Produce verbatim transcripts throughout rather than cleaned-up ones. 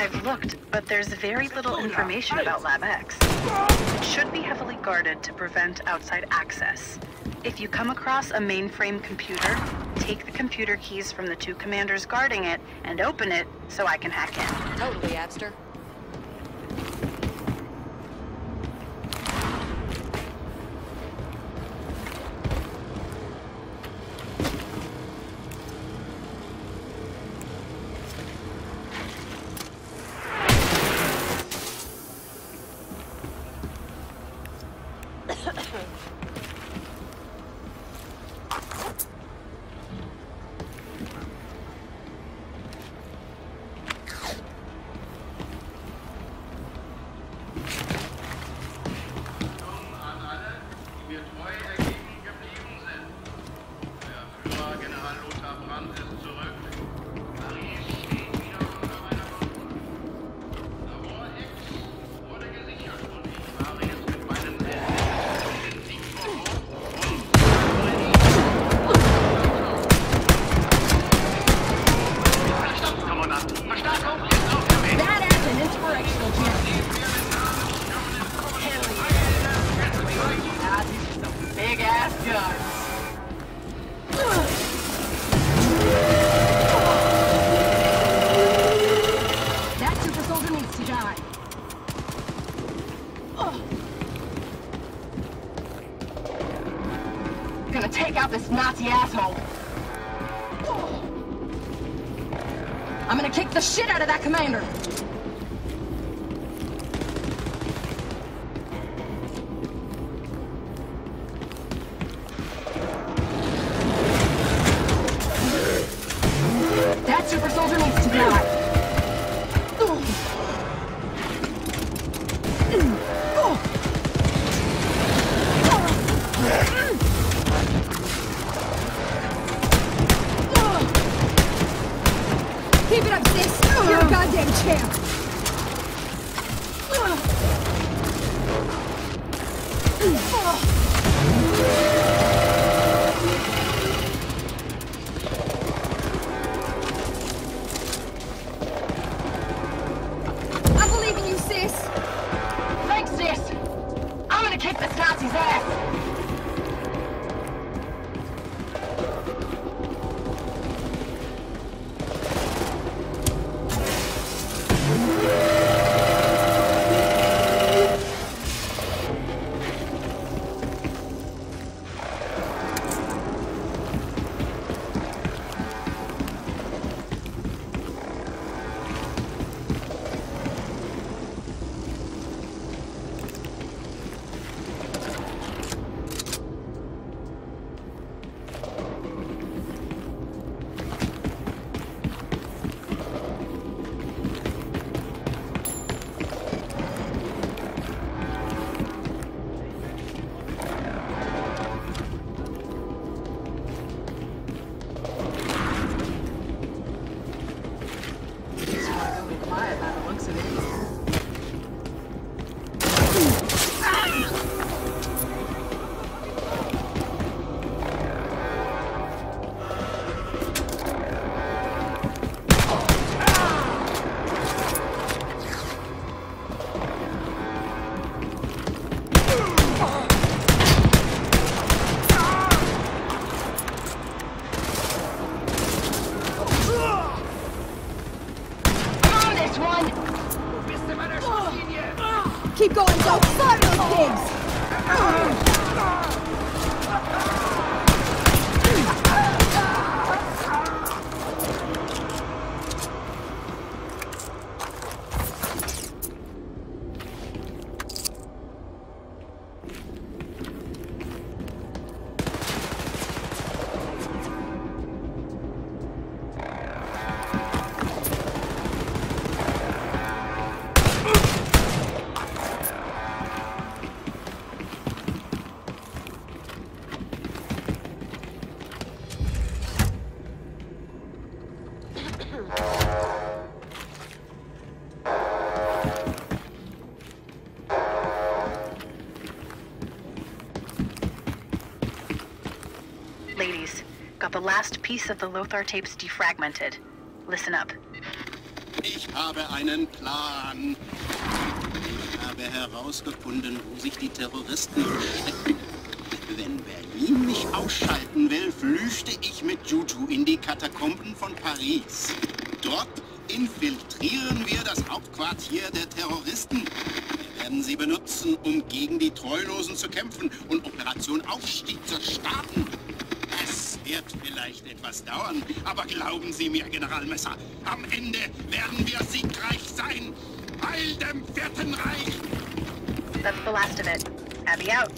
I've looked, but there's very little information about Lab X. It should be heavily guarded to prevent outside access. If you come across a mainframe computer, take the computer keys from the two commanders guarding it and open it so I can hack in. Totally, Abster. The shit out of that commander! That super soldier needs to die! Keep going, go! Fire those pigs! Ladies, got the last piece of the Lothar tapes defragmented. Listen up. Ich habe einen Plan. Ich habe herausgefunden, wo sich die Terroristen verstecken. Wenn Berlin mich ausschalten will, flüchte ich mit Juju in die Katakomben von Paris. Dort infiltrieren wir das Hauptquartier der Terroristen. Wir werden sie benutzen, um gegen die Treulosen zu kämpfen und Operation Aufstieg zu starten. Es wird vielleicht etwas dauern, aber glauben Sie mir, General Messer, am Ende werden wir siegreich sein. Heil dem Vierten Reich! That's the last of it. Abby out.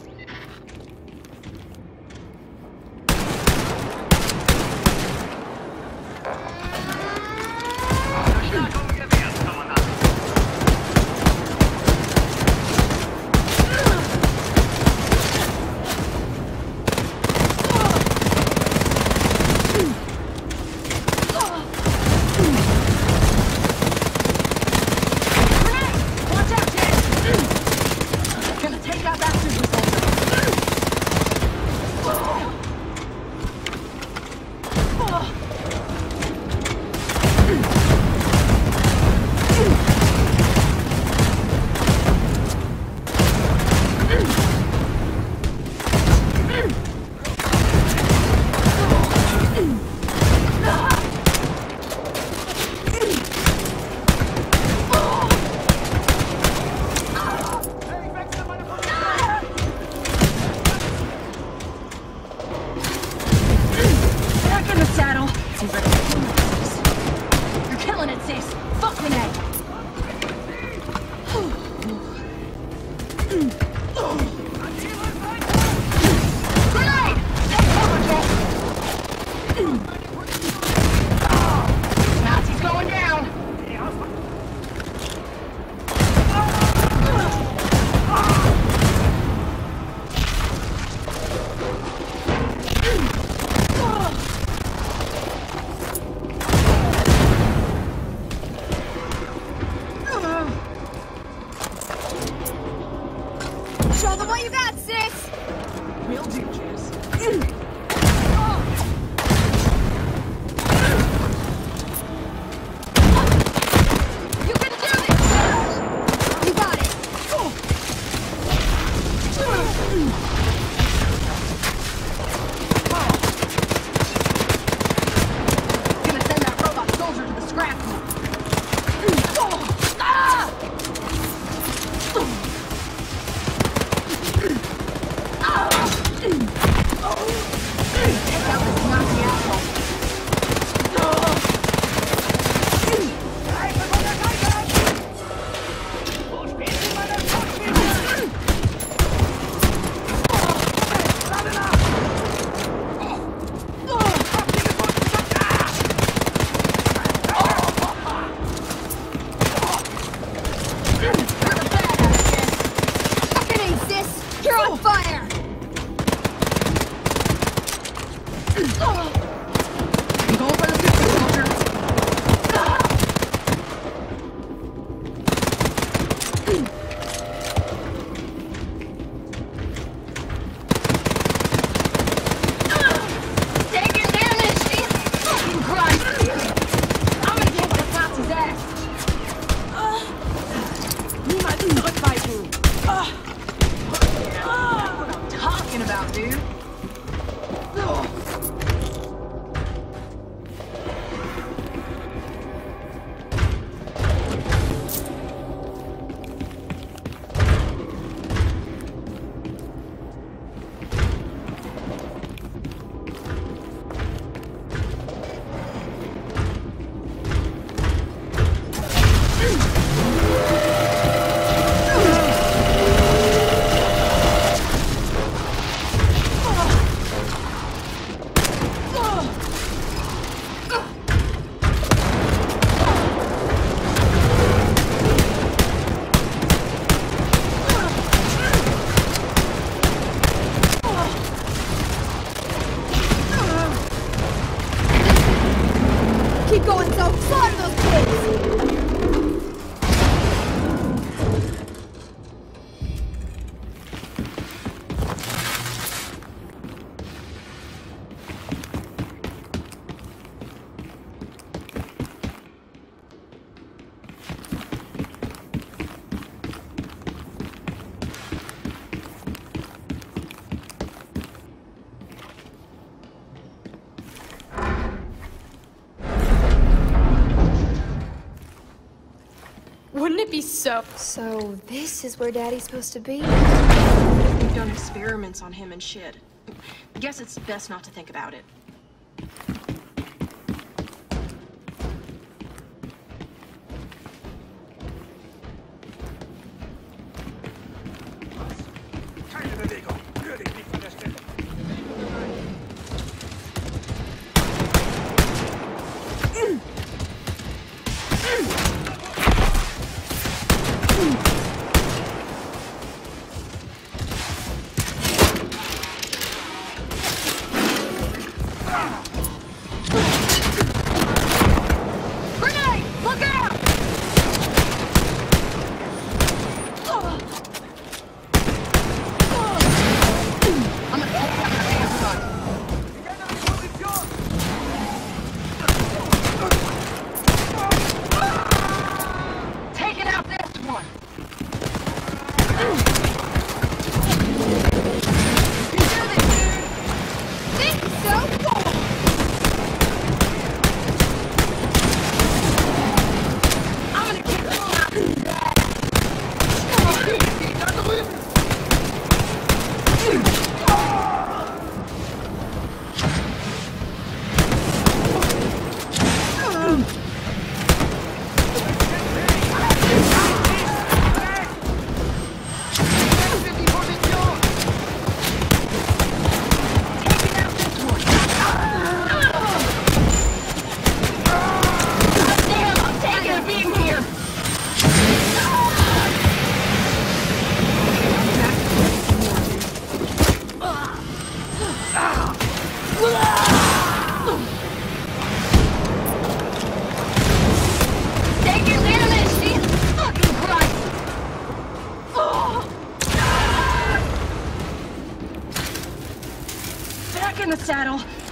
Keep going so far, those kids! Wouldn't it be so... So this is where Daddy's supposed to be? We've done experiments on him and shit. Guess it's best not to think about it.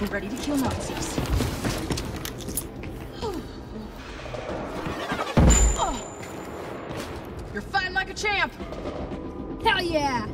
We're ready to kill Nazis. You're fighting like a champ! Hell yeah!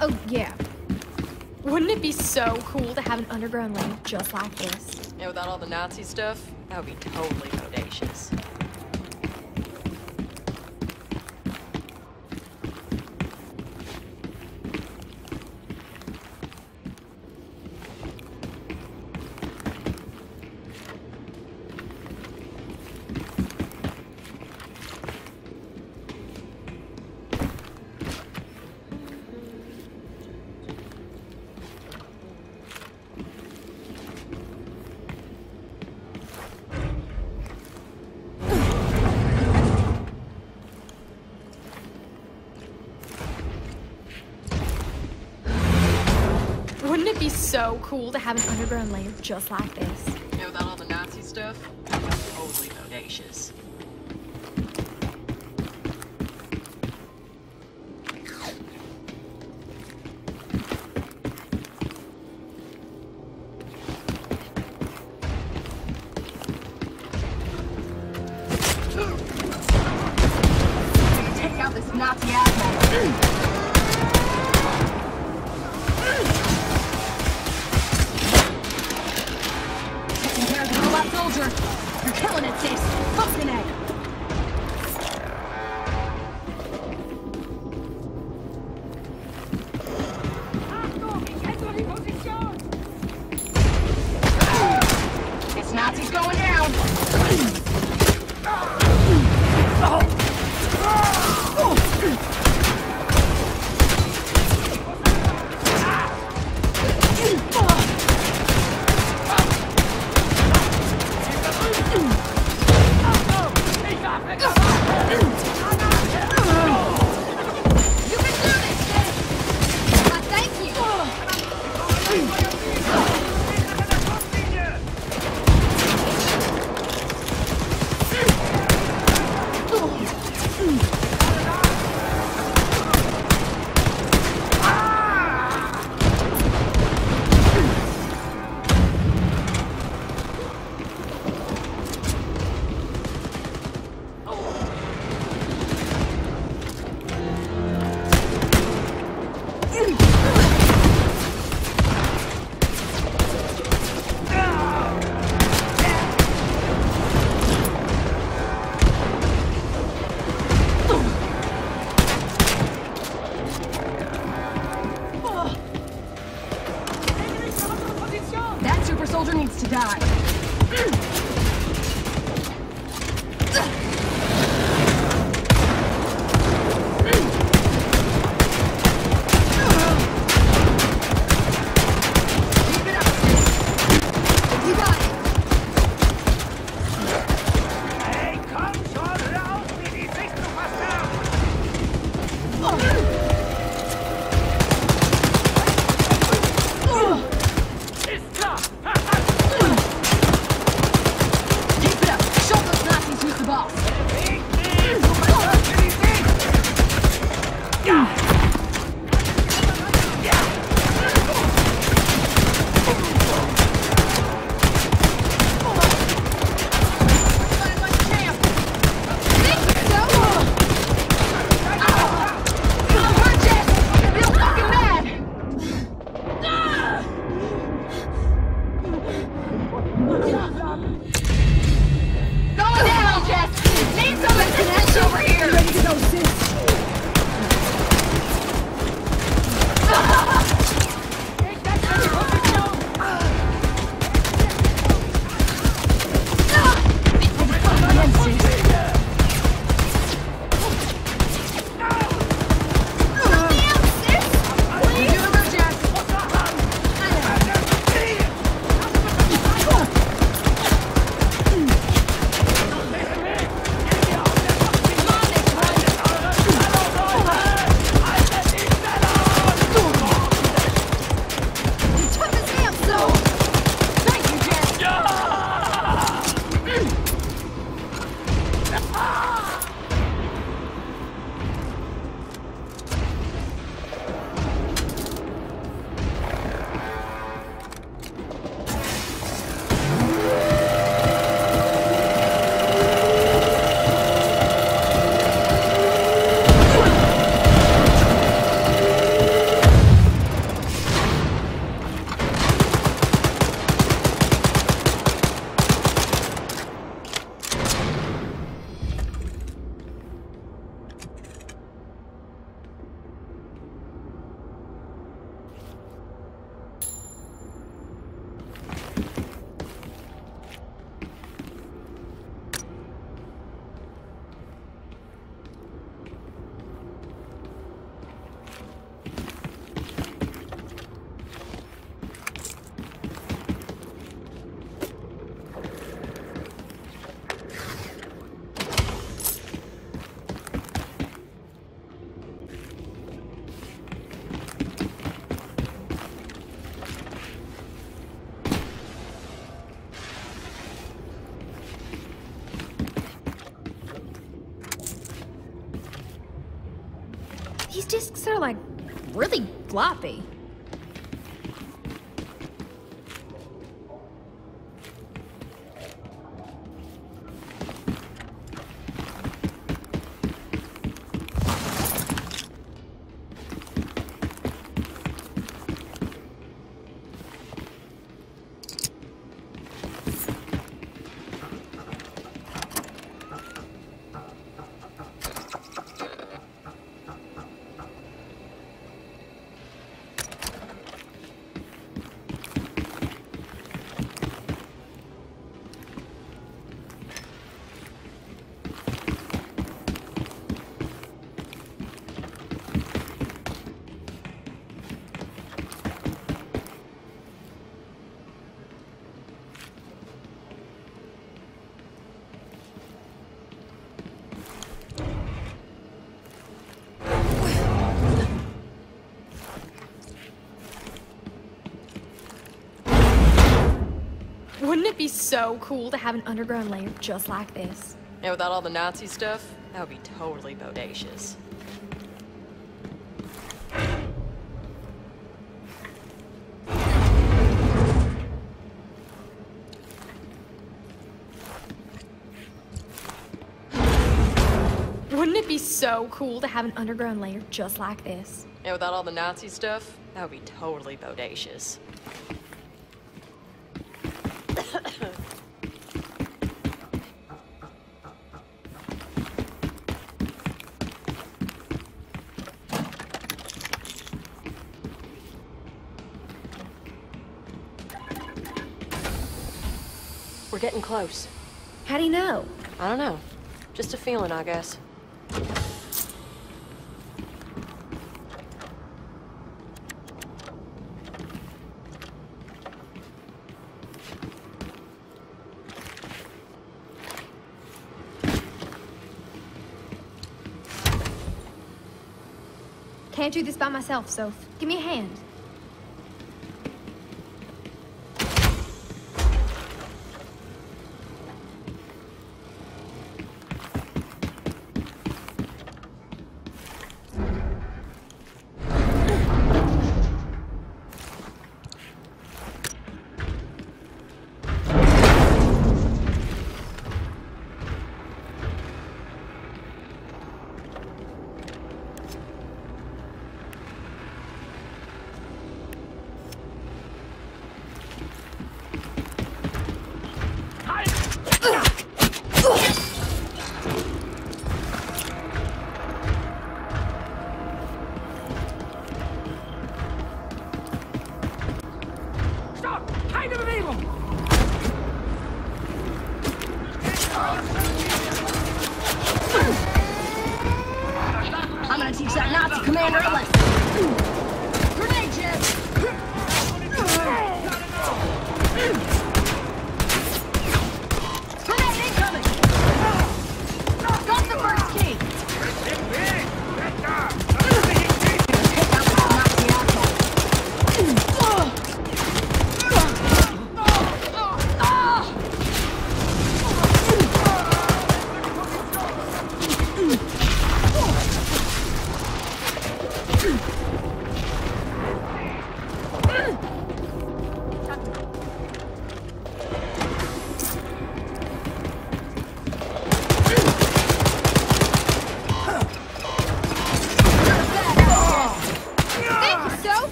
Oh, yeah. Wouldn't it be so cool to have an underground lane just like this? Yeah, without all the Nazi stuff, that would be totally audacious. So cool to have an underground lane just like this. You know, without all the Nazi stuff, that's totally audacious. Take out this Nazi asshole. These discs are like really floppy. It'd be so cool to have an underground lair just like this. Yeah, without all the Nazi stuff, that would be totally bodacious. Wouldn't it be so cool to have an underground lair just like this. Yeah, without all the Nazi stuff, that would be totally bodacious. We're getting close. How do you know? I don't know. Just a feeling, I guess. Can't do this by myself, Soph. Give me a hand.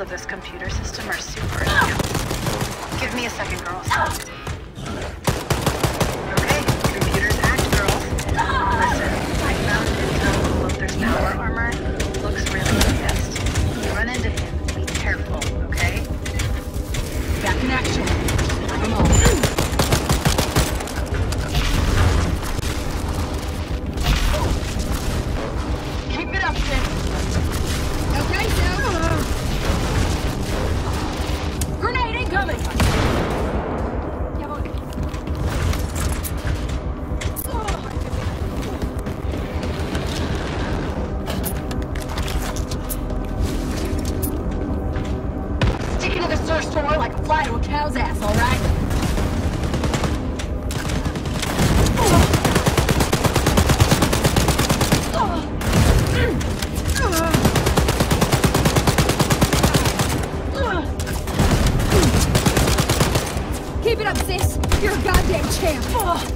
Of this computer system are super new. Give me a second, girls. Okay, computers act, girls. Listen, I found intel on Lothar power armor. Looks really fast. You run into him, be careful, okay? Back in action. Come on. Damn. Oh.